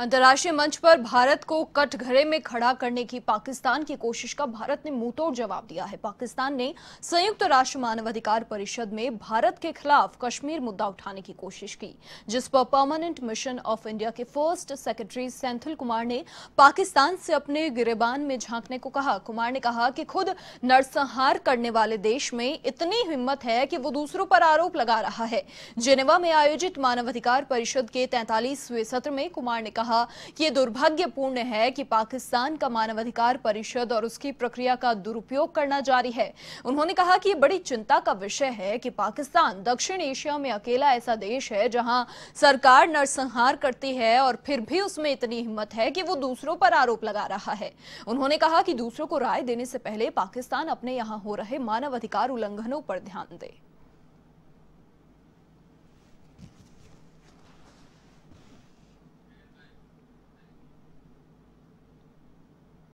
अंतर्राष्ट्रीय मंच पर भारत को कटघरे में खड़ा करने की पाकिस्तान की कोशिश का भारत ने मुंहतोड़ जवाब दिया है। पाकिस्तान ने संयुक्त राष्ट्र मानवाधिकार परिषद में भारत के खिलाफ कश्मीर मुद्दा उठाने की कोशिश की, जिस पर परमानेंट मिशन ऑफ इंडिया के फर्स्ट सेक्रेटरी सेंथिल कुमार ने पाकिस्तान से अपने गिरेबान में झांकने को कहा। कुमार ने कहा कि खुद नरसंहार करने वाले देश में इतनी हिम्मत है कि वो दूसरों पर आरोप लगा रहा है। जिनेवा में आयोजित मानवाधिकार परिषद के 43वें सत्र में कुमार ने कहा कि ये दुर्भाग्यपूर्ण है कि पाकिस्तान का मानवाधिकार परिषद और उसकी प्रक्रिया का दुरुपयोग करना जारी है। उन्होंने कहा कि ये बड़ी चिंता का विषय है कि पाकिस्तान दक्षिण एशिया में अकेला ऐसा देश है जहां सरकार नरसंहार करती है और फिर भी उसमें इतनी हिम्मत है कि वो दूसरों पर आरोप लगा रहा है। उन्होंने कहा कि दूसरों को राय देने से पहले पाकिस्तान अपने यहाँ हो रहे मानवाधिकार उल्लंघनों पर ध्यान दे।